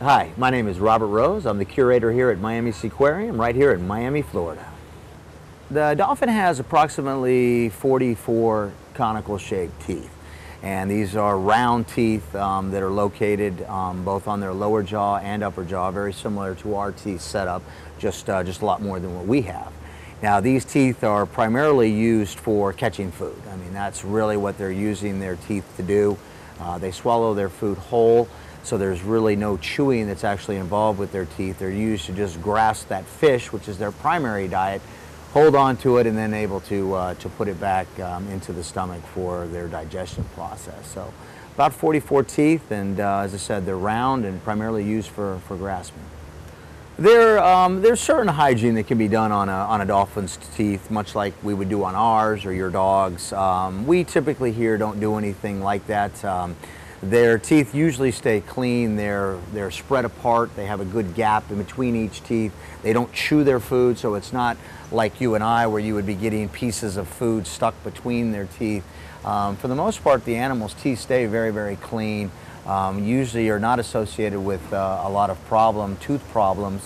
Hi, my name is Robert Rose. I'm the curator here at Miami Seaquarium, right here in Miami, Florida. The dolphin has approximately 44 conical-shaped teeth, and these are round teeth that are located both on their lower jaw and upper jaw, very similar to our teeth setup, just a lot more than what we have. Now, these teeth are primarily used for catching food. I mean, that's really what they're using their teeth to do. They swallow their food whole, so there's really no chewing that's actually involved with their teeth. They're used to just grasp that fish, which is their primary diet, hold on to it, and then able to put it back into the stomach for their digestion process. So about 44 teeth, and as I said, they're round and primarily used for grasping. There's certain hygiene that can be done on a dolphin's teeth, much like we would do on ours or your dog's. We typically here don't do anything like that. Their teeth usually stay clean. They're spread apart. They have a good gap in between each teeth. They don't chew their food, so it's not like you and I where you would be getting pieces of food stuck between their teeth. For the most part, the animal's teeth stay very, very clean. Usually are not associated with a lot of tooth problems.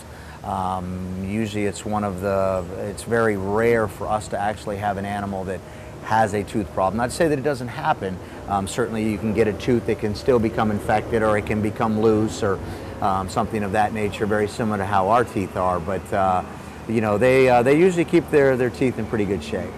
Usually it's very rare for us to actually have an animal that has a tooth problem. Not to say that it doesn't happen. Certainly you can get a tooth that can still become infected, or it can become loose, or something of that nature, very similar to how our teeth are. But they usually keep their teeth in pretty good shape.